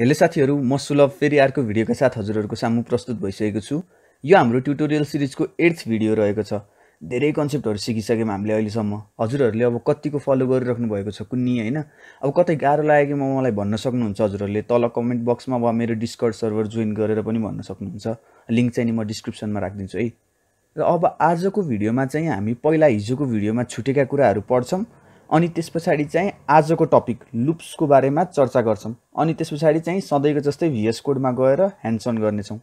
Hello साथीहरु म सुलभ फेरि अर्को भिडियोका साथ हजुरहरुको सामु प्रस्तुत भइसकेको छु। यो हाम्रो ट्युटोरियल सिरिजको 8th भिडियो रहेको छ। धेरै कन्सेप्टहरु सिकिसकेम हामीले अहिले सम्म। हजुरहरुले अब कतिको फलो गरिराख्नु भएको छ कुन्नी हैन। अब कतै गाह्रो लाग्यो म मलाई भन्न सक्नुहुन्छ हजुरहरुले तल कमेन्ट बक्समा वा मेरो डिस्कर्ड सर्भर ज्वाइन गरेर पनि भन्न सक्नुहुन्छ। लिंक चाहिँ नि म डिस्क्रिप्सनमा राखदिन्छु है। र अब आजको भिडियोमा चाहिँ हामी पहिला हिजोको भिडियोमा छुटेका कुराहरु पढ्छौं। अनि त्यसपछि चाहिँ आजको टपिक लूप्सको बारेमा चर्चा गर्छौं। अनि त्यसपछि चाहिँ सधैँको जस्तै VS कोडमा गएर ह्यान्ड्स अन गर्ने छौं।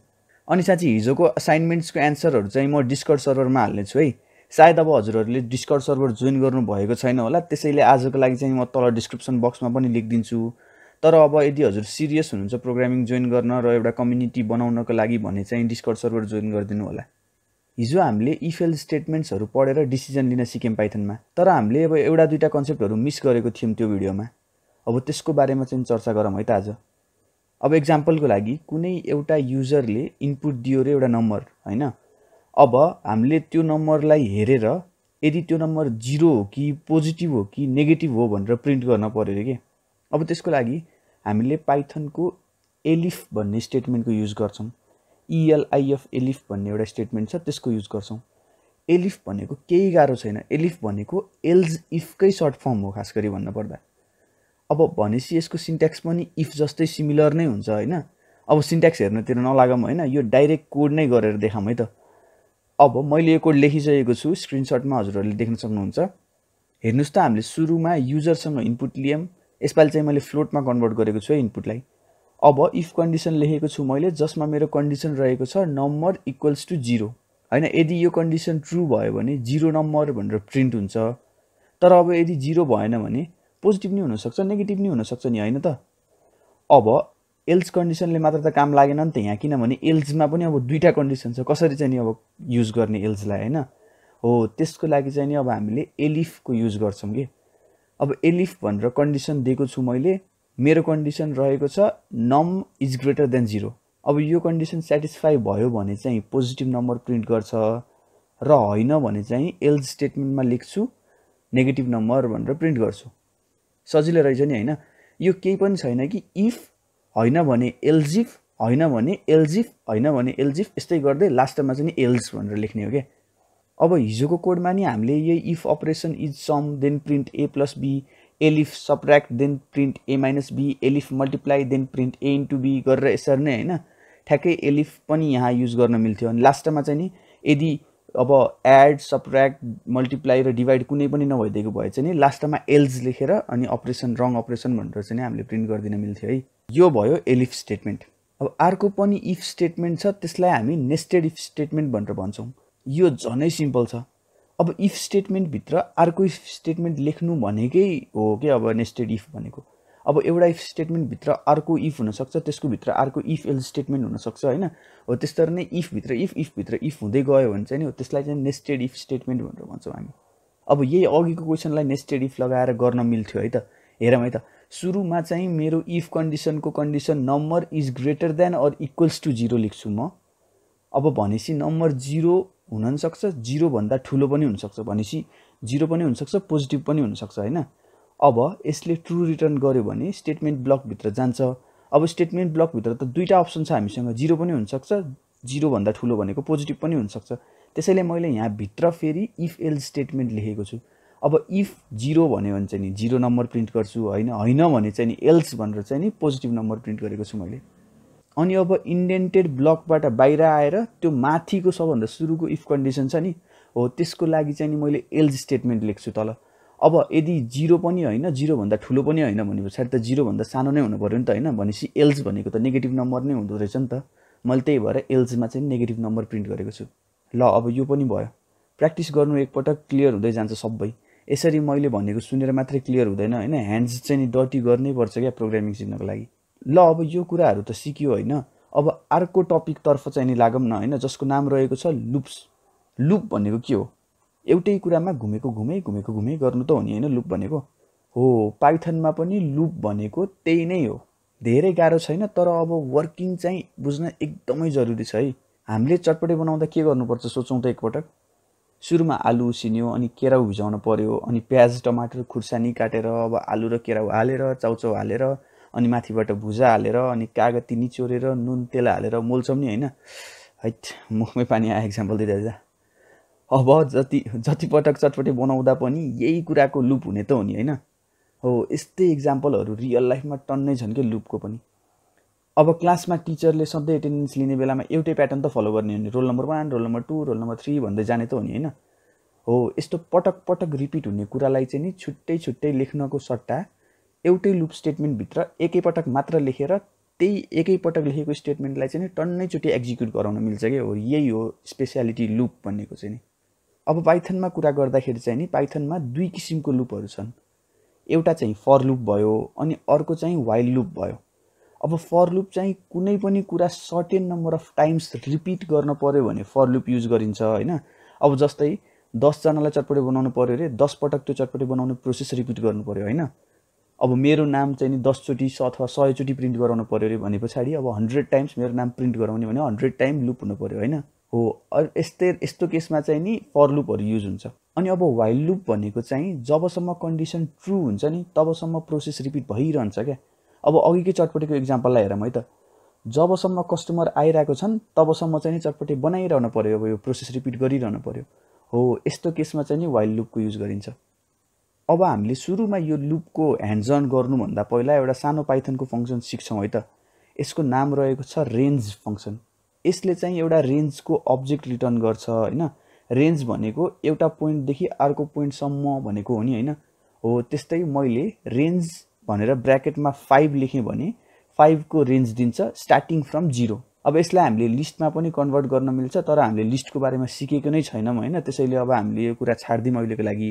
अनि साथी हिजोको असाइनमेन्ट्सको आन्सरहरु चाहिँ म डिस्कर्ड सर्भरमा हाल्ने छु है। सायद अब हजुरहरुले डिस्कर्ड सर्भर ज्वाइन गर्नु भएको छैन होला, त्यसैले आजको लागि चाहिँ म तल डिस्क्रिप्सन बक्समा पनि लेखदिन्छु। तर अब यदि हजुर सिरियस हुनुहुन्छ प्रोग्रामिङ ज्वाइन गर्न र एउटा कम्युनिटी बनाउनको लागि भने चाहिँ डिस्कर्ड सर्भर ज्वाइन गर्दिनु होला। हिजो हामीले इफ एल्स स्टेटमेन्ट्सहरु पढेर डिसिजन लिन सिकेम पाइथनमा। तर हामीले अब एउटा दुईटा कन्सेप्टहरु मिस गरेको थियौं त्यो भिडियोमा। अब त्यसको बारेमा चाहिँ चर्चा गरौँ है त आज। अब एक्जाम्पलको लागि कुनै एउटा युजरले इनपुट दियो रे एउटा नम्बर हैन। अब हामीले त्यो नम्बरलाई हेरेर यदि त्यो नम्बर 0 हो कि पोजिटिभ हो कि नेगेटिभ हो भनेर प्रिन्ट गर्न पर्यो के। अब त्यसको लागि हामीले पाइथनको एलिफ भन्ने स्टेटमेन्टको युज गर्छौं। ELIF एलिफ भन्ने एउटा स्टेटमेन्ट छ त्यसको युज गर्छौं। एलिफ भनेको केही गाह्रो छैन, एलिफ भनेको एल्स इफकै शॉर्ट फर्म हो खास गरी भन्न पर्दा। अब भनेसी यसको सिन्ट्याक्स पनि इफ जस्तै सिमिलर नै हुन्छ हैन। अब सिन्ट्याक्स हेर्नतिर नलागम हैन, यो डाइरेक्ट कोड नै गरेर देखाम है त। अब मैले यो कोड लेखिसकेको छु, स्क्रिनशटमा हजुरहरुले देख्न सक्नुहुन्छ। हेर्नुस् त हामीले सुरुमा युजरसँग इनपुट लिएम, यसपालि चाहिँ मैले फ्लोटमा कन्भर्ट गरेको छु इनपुटलाई। अब इफ कन्डिसन लेखेको छु मैले जसमा मेरो कन्डिसन रहेको छ नम्बर इक्वल्स टु 0 हैन। यदि यो कन्डिसन ट्रू भयो भने 0 नम्बर भनेर प्रिन्ट हुन्छ। तर अब यदि 0 भएन भने पोजिटिभ नि हुन सक्छ नेगेटिभ नि हुन सक्छ नि हैन त। अब एल्स कन्डिसनले मात्र त काम लागेन नि त यहाँ, किनभने एल्समा पनि अब दुईटा कन्डिसन छ, कसरी चाहिँ नि अब युज गर्ने एल्सलाई हैन। हो त्यसको लागि चाहिँ नि अब हामीले एलिफ को युज गर्छौं के। अब एलिफ भनेर कन्डिसन दिएको छु मैले, मेरो कन्डिसन रहेको छ नम इज ग्रेटर देन 0। अब यो कन्डिसन सटिस्फाई भयो भने चाहिँ पोजिटिभ नम्बर प्रिन्ट गर्छ र हैन भने चाहिँ एल्स स्टेटमेन्टमा लेख्छु नेगेटिभ नम्बर भनेर प्रिन्ट गर्छु। सजिलो रहेछ नि हैन। यो केही पनि छैन कि इफ हैन भने एल्स इफ हैन भने एल्स इफ हैन भने एल्स इफ यस्तै गर्दै लास्टमा चाहिँ एल्स भनेर लेख्ने हो के। अब हिजोको कोडमा नि हामीले यही if operation is sum then print a+b, elif subtract then print a-b, elif multiply then print a * b गरेर यसरी नै हैन ठ्याक्कै एलिफ पनि यहाँ युज गर्न मिल्थ्यो। अनि लास्टमा चाहिँ नि यदि अब एड सबट्र्याक्ट मल्टिप्लाई र डिवाइड कुनै पनि नभइदिएको भए चाहिँ नि लास्टमा एल्स लेखेर अनि अपरेसन रङ अपरेसन भनेर चाहिँ हामीले प्रिन्ट गर्दिन मिल्थ्यो है। यो भयो एलिफ स्टेटमेन्ट। अब अर्को पनि इफ स्टेटमेन्ट छ, त्यसलाई हामी नेस्टेड इफ स्टेटमेन्ट भनेर भन्छौं। यो झनै सिम्पल छ। अब इफ स्टेटमेन्ट भित्र अर्को इफ स्टेटमेन्ट लेख्नु भनेकै हो के। अब नेस्टेड इफ भनेको अब एउटा इफ स्टेटमेन्ट भित्र अर्को इफ हुन सक्छ, त्यसको भित्र अर्को इफ एल्स स्टेटमेन्ट हुन सक्छ हैन। हो त्यसरी नै इफ भित्र इफ हुँदै गयो भने चाहिँ नि हो त्यसलाई चाहिँ नेस्टेड इफ स्टेटमेन्ट भनेर भन्छौं हामी। अब यही अघिको क्वेशनलाई नेस्टेड इफ लगाएर गर्न मिल्थ्यो है त। हेरौँ है त, सुरुमा चाहिँ मेरो इफ कन्डिसनको condition number is greater than or equals to 0 लेख्छु म। अब भनेसी नम्बर 0 हुन नि सक्छ, 0 भन्दा ठूलो पनि हुन सक्छ, भनेसी 0 पनि हुन सक्छ पोजिटिभ पनि हुन सक्छ हैन। अब यसले ट्रू रिटर्न गर्यो भने स्टेटमेन्ट ब्लक भित्र जान्छ। अब स्टेटमेन्ट ब्लक भित्र त दुईटा अप्सन छ हामीसँग, 0 पनि हुन सक्छ, 0 भन्दा ठूलो भनेको पोजिटिभ पनि हुन सक्छ। त्यसैले मैले यहाँ भित्र फेरि इफ एल्स स्टेटमेन्ट लेखेको छु। अब इफ 0 भन्यो भने चाहिँ नि 0 नम्बर प्रिन्ट गर्छु हैन, हैन भने चाहिँ नि एल्स भनेर चाहिँ नि पोजिटिभ नम्बर प्रिन्ट गरेको छु मैले। अनि अब इन्डेन्टेड ब्लकबाट बाहिर आएर त्यो माथिको सबभन्दा सुरुको इफ कन्डिसन छ नि, हो त्यसको लागि चाहिँ नि मैले एल्स स्टेटमेन्ट लेख्छु तल। अब यदि 0 पनि हैन 0 भन्दा ठूलो पनि हैन भनेपछि त 0 भन्दा सानो नै हुनु पर्यो नि त हैन। भनेसी एल्स भनेको त नेगेटिभ नम्बर नै हुँदो रहेछ नि त। मैले त्यही भएर एल्समा चाहिँ नेगेटिभ नम्बर प्रिन्ट गरेको छु। ल अब यो पनि भयो। प्र्याक्टिस गर्नु एकपटक क्लियर हुँदै जान्छ सबै। यसरी मैले भनेको सुनेर मात्रै क्लियर हुँदैन हैन, ह्यान्ड्स चाहिँ नि डटी गर्नै पर्छ के प्रोग्रामिङ सिक्नको लागि। ल अब यो कुराहरु त सिकियो हैन। अब अर्को टपिक तर्फ चाहिँ नि लागम न हैन, जसको नाम रहेको छ लूप्स। लूप भनेको के हो? एउटै कुरामा घुमेको घुमे गर्नु त हो नि हैन लूप भनेको। हो पाइथनमा पनि लूप भनेको त्यही नै हो। धेरै गाह्रो छैन, तर अब वर्किङ चाहिँ बुझ्न एकदमै जरुरी छ है। हामीले चटपटे बनाउँदा के गर्नुपर्छ सोचौं त एकपटक। सुरुमा आलु सिन्यो, अनि केराउ भिजाउन पर्यो, अनि प्याज टमाटर खुर्सानी काटेर अब आलु र केराउ हालेर चाउचाउ हालेर अनि माथिबाट भुजा हालेर अनि कागती निचोरेर नुन तेल हालेर मोल्छौं नि हैन हैट मुखमै पानी आए एक्जाम्पल दिदा अब जति पटक चटपटी बनाउँदा पनि यही कुराको लुप हुने त हो नि हैन हो यस्तै एक्जाम्पलहरु रियल लाइफमा टन्नै छन् के लुपको पनि अब क्लासमा टिचरले सधैँ अटेन्डेन्स लिने बेलामा एउटै प्याटर्न त फलो गर्ने हो नि roll number 1 roll number 2 roll number 3 भन्दै जाने त हो नि हैन हो यस्तो पटक पटक रिपिट हुने कुरालाई चाहिँ नि छुट्टै छुट्टै लेख्नको सट्टा एउटै लूप स्टेटमेन्ट भित्र एकै पटक मात्र लेखेर त्यही एकै पटक लेखेको स्टेटमेन्टलाई चाहिँ नि टन्नै चोटी एक्जिक्युट गराउन मिल्छ के हो यही हो स्पेशियालिटी लूप भन्नेको चाहिँ नि अब पाइथनमा कुरा गर्दाखेरि चाहिँ नि पाइथनमा दुई किसिमको लूपहरु छन् एउटा चाहिँ फर लूप भयो अनि अर्को चाहिँ व्हाइल लूप भयो अब फर लूप चाहिँ कुनै पनि कुरा certain number of times repeat गर्न पर्यो भने फर लूप युज गरिन्छ हैन अब जस्तै 10 जनालाई चटपटी बनाउनु पर्यो रे 10 पटक त्यो चटपटी बनाउने प्रोसेस रिपिट गर्नु पर्यो हैन अब मेरो नाम चाहिँ नि 10 चोटी अथवा 100 चोटी प्रिन्ट गराउन पर्यो रे भनेपछि अब 100 टाइम्स मेरो नाम प्रिन्ट गराउने भने 100 टाइम लूप हुनु पर्यो हैन हो यस्तो केसमा चाहिँ नि फर लूपहरु युज हुन्छ अनि अब व्हाइल लूप भनेको चाहिँ जबसम्म कन्डिसन ट्रू हुन्छ नि तबसम्म प्रोसेस रिपिट भइरहन्छ के अब अघिको चटपटीको एक्जाम्पललाई हेरौं है त जबसम्म कस्टमर आइराको छन् तबसम्म चाहिँ नि चटपटी बनाइरहनु पर्यो अब यो प्रोसेस रिपिट गरिरहनु पर्यो हो यस्तो केसमा चाहिँ नि व्हाइल लूपको युज गरिन्छ अब हामीले सुरुमा यो लूपको ह्यान्ड्स अन गर्नु भन्दा पहिला एउटा सानो पाइथनको फंक्सन सिक्छौं है त यसको नाम रहेको छ रेन्ज फंक्सन यसले चाहिँ एउटा रेन्जको अब्जेक्ट रिटर्न गर्छ हैन रेन्ज भनेको एउटा प्वाइन्ट देखि अर्को प्वाइन्ट सम्म भनेको हो नि हैन हो त्यस्तै मैले रेन्ज भनेर ब्र्याकेटमा 5 लेखे भने 5 को रेन्ज दिन्छ स्टार्टिङ फ्रम 0 अब यसलाई हामीले लिस्टमा पनि कन्भर्ट गर्न मिल्छ तर हामीले लिस्टको बारेमा सिकेको नै छैनम हैन त्यसैले अब हामीले यो कुरा छाड्दिम अहिलेको लागि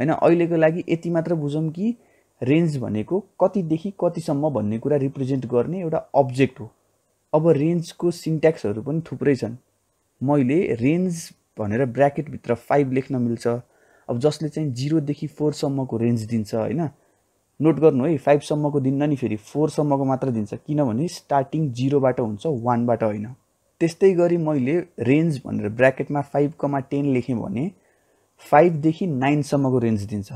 हैन अहिलेको लागि यति मात्र बुझौं कि रेन्ज भनेको कति देखि कति सम्म भन्ने कुरा रिप्रेजेन्ट गर्ने एउटा अब्जेक्ट हो अब रेन्ज को सिन्ट्याक्सहरु पनि थुप्रै छन् मैले रेन्ज भनेर ब्र्याकेट भित्र 5 लेख्न मिल्छ अब जसले चाहिँ 0 देखि 4 सम्मको रेन्ज दिन्छ हैन नोट गर्नु है 5 सम्मको दिन्न नि फेरि 4 सम्मको मात्र दिन्छ किनभने स्टार्टिङ 0 बाट हुन्छ 1 बाट हैन त्यस्तै गरी मैले रेन्ज भनेर ब्र्याकेटमा 5,10 लेखे भने 5 देखि 9 सम्मको रेन्ज दिन्छ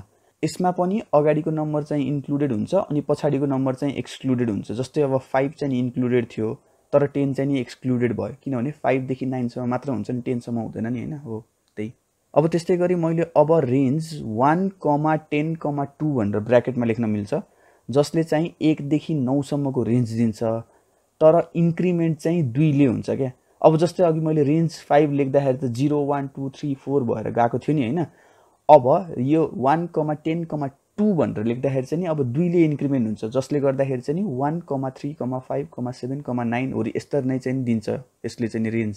यसमा पनि अगाडीको नम्बर चाहिँ इन्क्लुडेड हुन्छ अनि पछाडीको नम्बर चाहिँ एक्सक्लुडेड हुन्छ जस्तै अब 5 चाहिँ इन्क्लुडेड थियो तर 10 चाहिँ नि एक्सक्लुडेड भयो किनभने 5 देखि 9 सम्म मात्र हुन्छ नि 10 सम्म हुँदैन नि हैन हो त्यही अब त्यस्तै गरी मैले अब रेन्ज 1,10,2 भनेर ब्र्याकेटमा लेख्न मिल्छ जसले चाहिँ 1 देखि 9 सम्मको रेन्ज दिन्छ तर इन्क्रिमेन्ट चाहिँ 2 ले हुन्छ के अब जस्तै अघि मैले रेन्ज 5 लेख्दाखेरि त 0 1 2 3 4 भएर गएको थियो नि हैन अब यो 1,10,2 भनेर लेख्दाखेरि चाहिँ नि अब 2 ले इन्क्रिमेन्ट हुन्छ जसले गर्दाखेरि चाहिँ नि 1,3,5,7,9 ओरी यस्तर नै चाहिँ दिन्छ यसले चाहिँ नि रेन्ज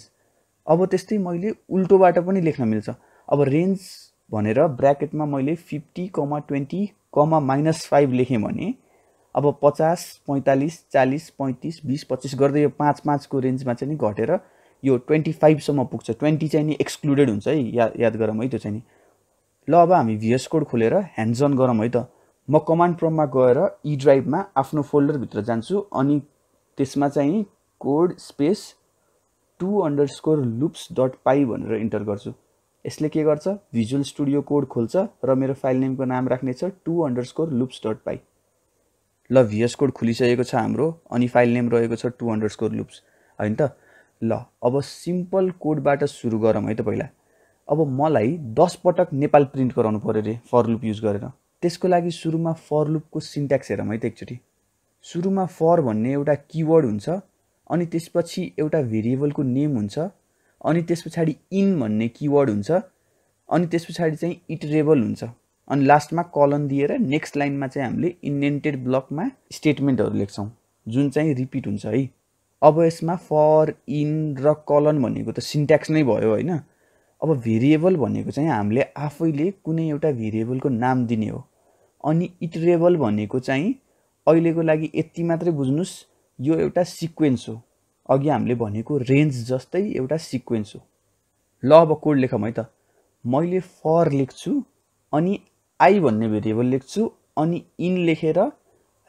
अब त्यस्तै मैले उल्टोबाट पनि लेख्न मिल्छ अब रेन्ज भनेर ब्र्याकेटमा मैले 50,20,-5 लेखे भने अब 50 45 40 35 20 25 गर्दै यो 5 को रेन्जमा चाहिँ नि घटेर यो 25 सम्म पुग्छ 20 चाहिँ नि एक्सक्लुडेड हुन्छ है याद गरौँ है त्यो चाहिँ नि ल अब हामी VS कोड खोलेर ह्यान्ड्स अन गरौँ है त म कमान्ड प्रम्प्टमा गएर ई ड्राइभमा आफ्नो फोल्डर भित्र जान्छु अनि त्यसमा चाहिँ नि कोड स्पेस 2_loops.py भनेर इन्टर गर्छु यसले के गर्छ भिजुअल स्टुडियो कोड खोल्छ र मेरो फाइल नेमको नाम राख्ने छ 2_loops.py ल VS कोड खुलिसकेको छ हाम्रो अनि फाइल नेम रहेको छ 2_loops हैन त ल अब सिम्पल कोडबाट सुरु गरौँ है त पहिला अब मलाई 10 पटक नेपाल प्रिन्ट गराउनु पर्यो रे फर लूप युज गरेर त्यसको लागि सुरुमा फर लूप को सिन्ट्याक्स हेरौँ है त एकचोटी सुरुमा फर भन्ने एउटा कीवर्ड हुन्छ अनि त्यसपछि एउटा भेरिएबल को नेम हुन्छ अनि त्यसपछि इन भन्ने कीवर्ड हुन्छ अनि त्यसपछि चाहिँ इटरेबल हुन्छ अनि लास्टमा कोलन दिएर नेक्स्ट लाइनमा चाहिँ हामीले इन्डेन्टेड ब्लकमा स्टेटमेन्टहरु लेख्छौं जुन चाहिँ रिपिट हुन्छ है अब यसमा फर इन र कोलन भनेको त सिन्ट्याक्स नै भयो हैन अब भेरिएबल भनेको चाहिँ हामीले आफैले कुनै एउटा भेरिएबलको नाम दिने हो अनि इटरेबल भनेको चाहिँ अहिलेको लागि यति मात्रै बुझ्नुस् यो एउटा सिक्वेन्स हो अघि हामीले भनेको रेन्ज जस्तै एउटा सिक्वेन्स हो ल अब कोड लेखौँ है त मैले फर लेख्छु अनि i भन्ने भेरिएबल लेख्छु अनि इन लेखेर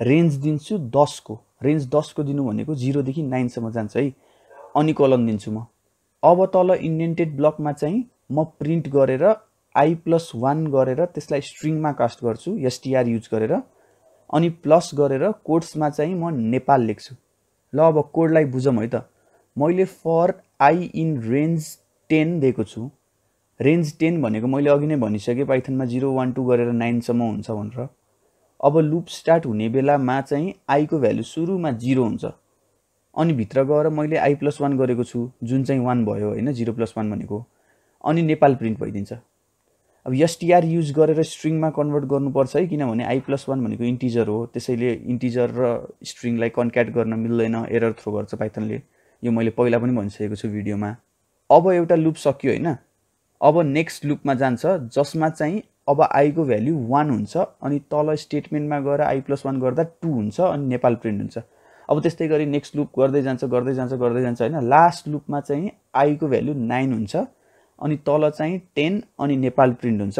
रेन्ज दिन्छु 10 को रेन्ज 10 को दिनु भनेको 0 देखि 9 सम्म जान्छ है अनि कोलन दिन्छु म अब तल इन्डेन्टेड ब्लकमा चाहिँ म प्रिन्ट गरेर i + 1 गरेर त्यसलाई स्ट्रिङमा कास्ट गर्छु str युज गरेर अनि प्लस गरेर कोट्समा चाहिँ म नेपाल लेख्छु। ल अब कोडलाई बुझौँ है त। मैले फर आई इन रेन्ज 10 दिएको छु। रेन्ज 10 भनेको मैले अघि नै भनिसके पाइथनमा 0 1 2 गरेर 9 सम्म हुन्छ भनेर। अब लूप स्टार्ट हुने बेलामा चाहिँ आई को भ्यालु सुरुमा 0 हुन्छ। अनि भित्र गएर मैले आई प्लस 1 गरेको छु जुन चाहिँ 1 भयो हैन 0 प्लस 1 भनेको। अनि नेपाल प्रिन्ट भइदिन्छ। अब str युज गरेर स्ट्रिङ मा कन्भर्ट गर्नुपर्छ है किनभने i + 1 भनेको इन्टिजर हो त्यसैले इन्टिजर र स्ट्रिङ लाई कन्क्याट गर्न मिल्दैन एरर थ्रो गर्छ पाइथनले यो मैले पहिला पनि भनिसकेको छु भिडियोमा। अब एउटा लूप सकियो हैन अब नेक्स्ट लूप मा जान्छ जसमा चाहिँ अब i को भ्यालु 1 हुन्छ अनि तल स्टेटमेन्ट मा गएर i + 1 गर्दा 2 हुन्छ अनि नेपाल प्रिन्ट हुन्छ। अब त्यस्तै गरी नेक्स्ट लूप गर्दै जान्छ हैन लास्ट लूप मा चाहिँ i को भ्यालु 9 हुन्छ अनि तल चाहिँ 10 अनि नेपाल प्रिन्ट हुन्छ।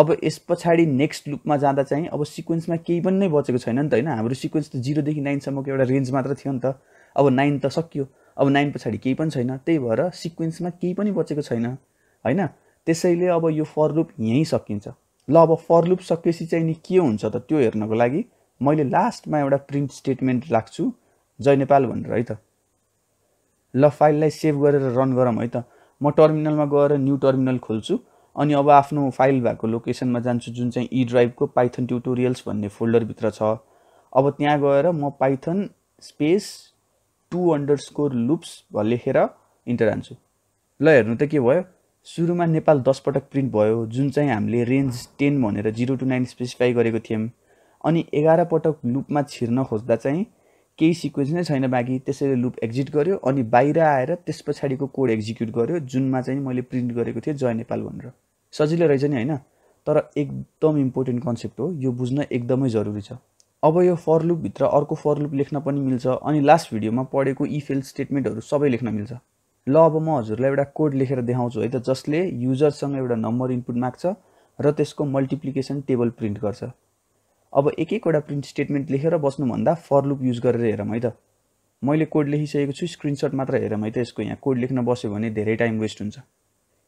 अब यसपछि नेक्स्ट लूपमा जाँदा चाहिँ अब सिक्वेन्समा केही पनि नै बचेको छैन नि त हैन हाम्रो सिक्वेन्स त 0 देखि 9 सम्मको एउटा रेन्ज मात्र थियो नि त। अब 9 त सकियो अब 9 पछि केही पनि छैन त्यही भएर सिक्वेन्समा केही पनि बचेको छैन हैन त्यसैले अब यो फर लूप यही सकिन्छ। ल अब फर लूप सकेपछि चाहिँ नि के हुन्छ त त्यो हेर्नको लागि मैले लास्टमा एउटा प्रिन्ट स्टेटमेन्ट राख्छु जय नेपाल भनेर है त। ल फाइललाई सेभ गरेर रन गरौँ है त। म टर्मिनलमा गएर न्यू टर्मिनल खोल्छु अनि अब आफ्नो फाइल भएको लोकेशनमा जान्छु जुन चाहिँ ई ड्राइभको पाइथन ट्युटोरियल्स भन्ने फोल्डर भित्र छ। अब त्यहाँ गएर म पाइथन स्पेस 2_loops लेखेर इन्टर हान्छु। ल हेर्नु त के भयो सुरुमा नेपाल 10 पटक प्रिन्ट भयो जुन चाहिँ हामीले रेन्ज 10 भनेर 0 टु 9 स्पेसिफाई गरेको थियौं अनि 11 पटक लूपमा छिर्न खोज्दा चाहिँ केही सिक्वेन्स नै छैन बाकी त्यसैले लूप एक्जिट गर्यो अनि बाहिर आएर त्यसपछिको कोड एक्जिक्युट गर्यो जुनमा चाहिँ मैले प्रिन्ट गरेको थिए जय नेपाल भनेर। सजिलो रहेछ नि हैन तर एकदम इम्पोर्टेन्ट कन्सेप्ट हो यो बुझ्न एकदमै जरुरी छ। अब यो फर लूप भित्र अर्को फर लूप लेख्न पनि मिल्छ अनि लास्ट भिडियोमा पढेको इफ एल्स स्टेटमेन्टहरु सबै लेख्न मिल्छ। ल अब म हजुरलाई एउटा कोड लेखेर देखाउँछु है त जसले युजरसँग एउटा नम्बर इनपुट माग्छ र त्यसको मल्टिप्लिकेसन टेबल प्रिन्ट गर्छ। अब एक-एकवटा प्रिन्ट स्टेटमेन्ट लेखेर बस्नु भन्दा फर लूप युज गरेर हेरौँ है त। मैले कोड लेखिसकेको छु स्क्रिनशट मात्र हेरौँ है त यसको। यहाँ कोड लेख्न बस्यो भने धेरै टाइम वेस्ट हुन्छ।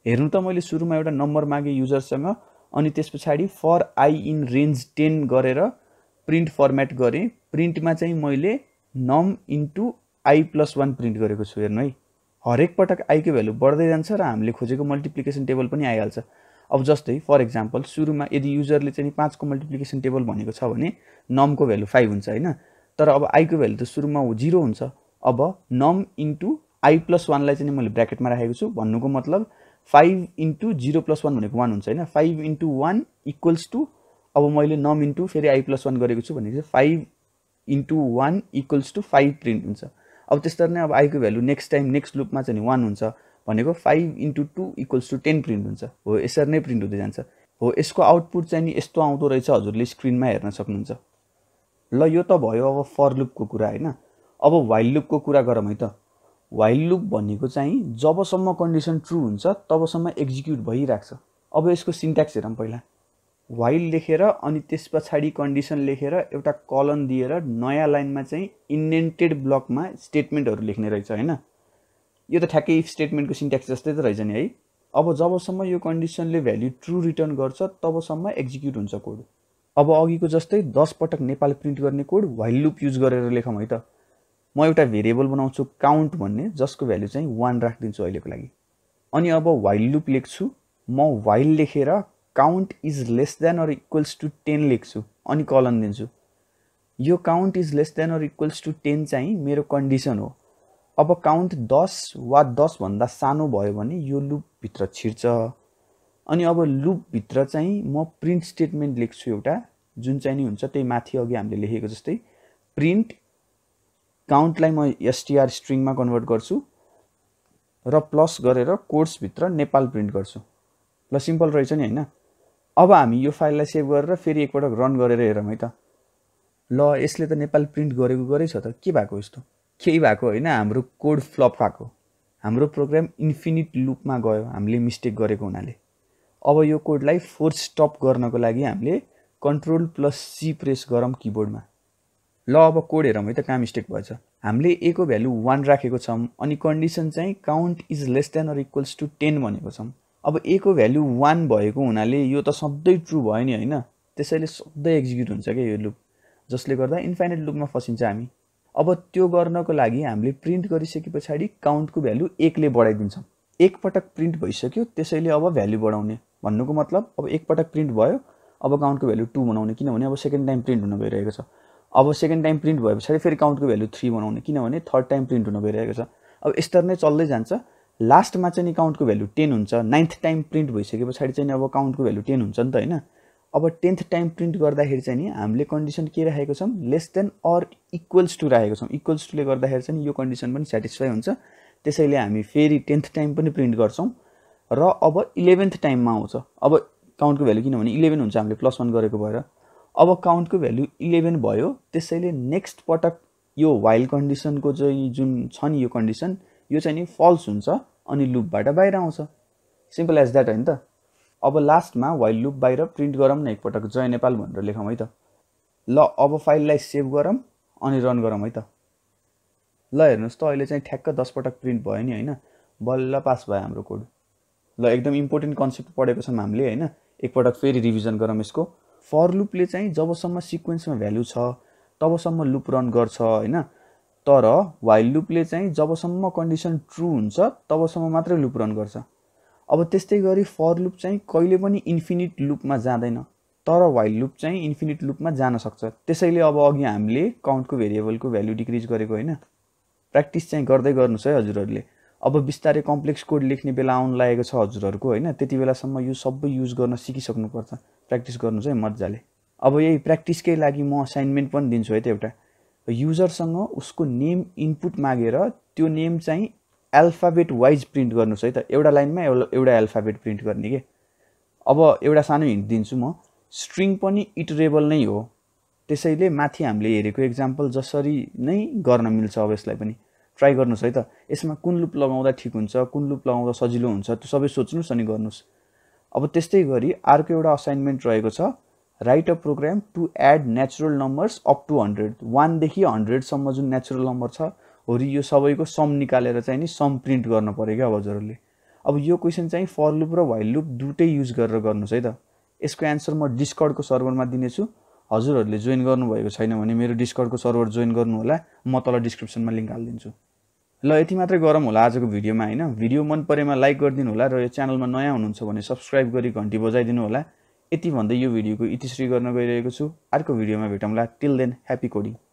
हेर्नु त मैले सुरुमा एउटा नम्बर मागे युजरसँग अनि त्यसपछि फर आई इन रेन्ज 10 गरेर प्रिन्ट फर्मेट गरे प्रिन्टमा चाहिँ मैले num * i + 1 प्रिन्ट गरेको छु हेर्नु है। हरेक पटक i को भ्यालु बढ्दै जान्छ र हामीले खोजेको मल्टिप्लिकेसन टेबल पनि आइहाल्छ। अब जस्तै फर एक्जाम्पल सुरुमा यदि युजरले चाहिँ 5 को मल्टिप्लिकेसन टेबल भनेको छ भने num को भ्यालु 5 हुन्छ हैन तर अब i को भ्यालु त सुरुमा 0 हुन्छ। अब num * i + 1 लाई चाहिँ मैले ब्र्याकेटमा राखेको छु भन्नुको मतलब 5 * 0 + 1 भनेको 1 हुन्छ हैन 5 * 1 = अब मैले num * फेरि i + 1 गरेको छु भनेपछि 5 * 1 = 5 प्रिन्ट हुन्छ। अब त्यसरी नै अब i को भ्यालु नेक्स्ट टाइम नेक्स्ट लूपमा चाहिँ 1 हुन्छ भनेको 5 * 2 = 10 प्रिन्ट हुन्छ। हो यसरी नै प्रिन्ट हुँदै जान्छ। हो यसको आउटपुट चाहिँ नि यस्तो आउँदो रहेछ हजुरले स्क्रिनमा हेर्न सक्नुहुन्छ। ल यो त भयो अब फर लूप को कुरा हैन। अब व्हाइल लूप को कुरा गरौँ है त। व्हाइल लूप भनेको चाहिँ जबसम्म कन्डिसन ट्रू हुन्छ तबसम्म एक्जिक्युट भइराख्छ। अब यसको सिन्ट्याक्स हेरौँ पहिला व्हाइल लेखेर अनि त्यसपछि कन्डिसन लेखेर एउटा कोलन दिएर नयाँ लाइनमा चाहिँ इन्डेन्टेड ब्लकमा स्टेटमेन्टहरु लेख्ने रहेछ हैन। यो त ठ्याक्कै इफ स्टेटमेन्ट को सिन्ट्याक्स जस्तै त रहेछ नि है। अब जबसम्म यो कन्डिसनले भ्यालु ट्रू रिटर्न गर्छ तबसम्म एक्जिक्युट हुन्छ कोड। अब अघिको जस्तै 10 पटक नेपाल प्रिन्ट गर्ने कोड व्हाइल लूप युज गरेर लेखौँ है त। म एउटा भेरिएबल बनाउँछु काउन्ट भन्ने जसको भ्यालु चाहिँ 1 राख्दिन्छु अहिलेको लागि। अनि अब व्हाइल लूप लेख्छु म व्हाइल लेखेर count is less than or equals to 10 लेख्छु अनि कोलन दिन्छु। यो count is less than or equals to 10 चाहिँ मेरो कन्डिसन हो। अब काउन्ट 10 वा 10 भन्दा सानो भयो भने यो लूप भित्र छिर्छ। अनि अब लूप भित्र चाहिँ म प्रिन्ट स्टेटमेन्ट लेख्छु एउटा जुन चाहिँ नि हुन्छ त्यही माथि अघि हामीले लेखेको जस्तै प्रिन्ट काउन्टलाई म str स्ट्रिङ मा कन्भर्ट गर्छु र प्लस गरेर कोट्स भित्र नेपाल प्रिन्ट गर्छु। ल सिम्पल रहेछ नि हैन। अब हामी यो फाइललाई सेभ गरेर फेरि एकपटक रन गरेर हेरौँ है त। ल यसले त नेपाल प्रिन्ट गरेको गरेछ त के भएको यस्तो केही भएको हैन हाम्रो कोड फ्लप भएको हाम्रो प्रोग्राम इन्फिनिट लूपमा गयो हामीले मिस्टेक गरेको हुनाले। अब यो कोडलाई फोर्स स्टप गर्नको लागि हामीले कन्ट्रोल प्लस सी प्रेस गरौँ कीबोर्डमा। ल अब कोड हेरौँ है त कहाँ मिस्टेक भएछ। हामीले a को भ्यालु 1 राखेको छौं अनि कन्डिसन चाहिँ count is less than or equals to 10 भनेको छौं। अब a को भ्यालु 1 भएको हुनाले यो त सधैँ ट्रू भयो नि हैन त्यसैले सधैँ एक्जिक्युट हुन्छ के यो लूप। जसले गर्दा इन्फाइनाइट लुपमा फसिन्छ हामी। अब त्यो गर्नको लागि हामीले प्रिन्ट गरिसकेपछि काउन्टको भ्यालु 1 ले बढाइदिन्छौं। एक पटक प्रिन्ट भइसक्यो त्यसैले अब भ्यालु बढाउने भन्नुको मतलब अब एक पटक प्रिन्ट भयो अब काउन्टको भ्यालु 2 बनाउने, किनभने अब सेकेन्ड टाइम प्रिन्ट हुन गइरहेको छ। अब सेकेन्ड टाइम प्रिन्ट भएपछि फेरि काउन्टको भ्यालु 3 बनाउने, किनभने थर्ड टाइम प्रिन्ट हुन गइरहेको छ। अब यस्ता नै चल्दै जान्छ। लास्टमा चाहिँ नि काउन्टको भ्यालु 10 हुन्छ। नाइन्थ टाइम प्रिन्ट भइसकेपछि चाहिँ नि अब काउन्टको भ्यालु 10 हुन्छ नि त, हैन? अब 10th टाइम प्रिन्ट गर्दाखेरि चाहिँ नि हामीले कन्डिसन के राखेको छम, less than or equals to राखेको छम। इक्वल्स टु ले गर्दाखेरि चाहिँ यो कन्डिसन पनि सटिस्फाई हुन्छ। त्यसैले हामी फेरि 10th टाइम पनि प्रिन्ट गर्छौं र अब 11th टाइममा आउँछ। अब काउन्टको भ्यालु किनभने 11 हुन्छ हामीले +1 गरेको भएर अब काउन्टको भ्यालु 11 भयो। त्यसैले नेक्स्ट पटक यो व्हाइल कन्डिसनको चाहिँ जुन छ नि यो कन्डिसन यो चाहिँ नि फल्स हुन्छ अनि लूपबाट बाहिर आउँछ। सिम्पल एज दैट, हैन त? अब लास्टमा व्हाइल लूप बाहिर प्रिन्ट गरौं न, एकपटक जय नेपाल भनेर लेखौं है त। ल अब फाइललाई सेभ गरौं अनि रन गरौं है त। ल हेर्नुस् त अहिले चाहिँ ठ्याक्क 10 पटक प्रिन्ट भयो नि, हैन? बल्ल पास भयो हाम्रो कोड। ल एकदम इम्पोर्टेन्ट कन्सेप्ट पढेको छम हामीले, हैन? एकपटक फेरि रिभिजन गरौं यसको। फर लूपले चाहिँ जबसम्म सिक्वेन्समा भ्यालु छ तबसम्म लूप रन गर्छ, हैन? तर व्हाइल लूपले चाहिँ जबसम्म कन्डिसन ट्रू हुन्छ तबसम्म मात्र लूप रन गर्छ। अब त्यस्तै गरी फर लूप चाहिँ कहिले पनि इन्फिनिट लूपमा जादैन, तर व्हाइल लूप चाहिँ इन्फिनिट लूपमा जान सक्छ। त्यसैले अब अघि हामीले काउन्टको भेरिएबलको भ्यालु डिक्रिज गरेको, हैन? प्र्याक्टिस चाहिँ गर्दै गर्नुस् है हजुरहरूले। अब बिस्तारै कम्प्लेक्स कोड लेख्ने बेला आउन लागेको छ हजुरहरूको, हैन? त्यति बेलासम्म यो सबै युज गर्न सिकिसक्नुपर्छ। प्र्याक्टिस गर्नुस् है मजाले। अब यही प्र्याक्टिसकै लागि म असाइनमेन्ट पनि दिन्छु है त। एउटा युजरसँग उसको नेम इनपुट मागेर त्यो नेम चाहिँ अल्फाबेट वाइज प्रिन्ट गर्नुस् है त। एउटा लाइनमा एउटा अल्फाबेट प्रिन्ट गर्ने के। अब एउटा सानो हिन्ट दिन्छु म, स्ट्रिङ पनि इटरेबल नै हो। त्यसैले माथि हामीले हेरेको एक्जाम्पल जसरी नै गर्न मिल्छ। अब यसलाई पनि ट्राई गर्नुस् है त। यसमा कुन लूप लगाउँदा ठिक हुन्छ, कुन लूप लगाउँदा सजिलो हुन्छ त्यो सबै सोच्नुस् अनि गर्नुस्। अब त्यस्तै गरी अर्को एउटा असाइनमेन्ट रहेको छ, write a program to add natural numbers up to 100। 1 देखि 100 सम्म जुन नेचुरल नम्बर छ हो यो सबैको सम निकालेर चाहिँ नि सम प्रिन्ट गर्न पर्यो क्या हजुरहरूले। अब यो क्वेशन चाहिँ फर लूप र व्हाइल लूप दुटै युज गरेर गर्नुस् है त। यसको एन्सर म डिस्कर्डको सर्भरमा दिनेछु। हजुरहरूले जोइन गर्नुभएको छैन भने मेरो डिस्कर्डको सर्भर जोइन गर्नु होला, म तल डिस्क्रिप्सनमा लिंक हालिदिन्छु। ल यति मात्रै गरौँ होला आजको भिडियोमा, हैन? भिडियो मन परेमा लाइक गरिदिनु होला र यो च्यानलमा नयाँ हुनुहुन्छ भने सब्स्क्राइब गरी घण्टी बजाइदिनु होला। यति भन्दै यो भिडियोको इतिश्री गर्न गइरहेको छु। अर्को भिडियोमा भेटौँला। Till then happy coding.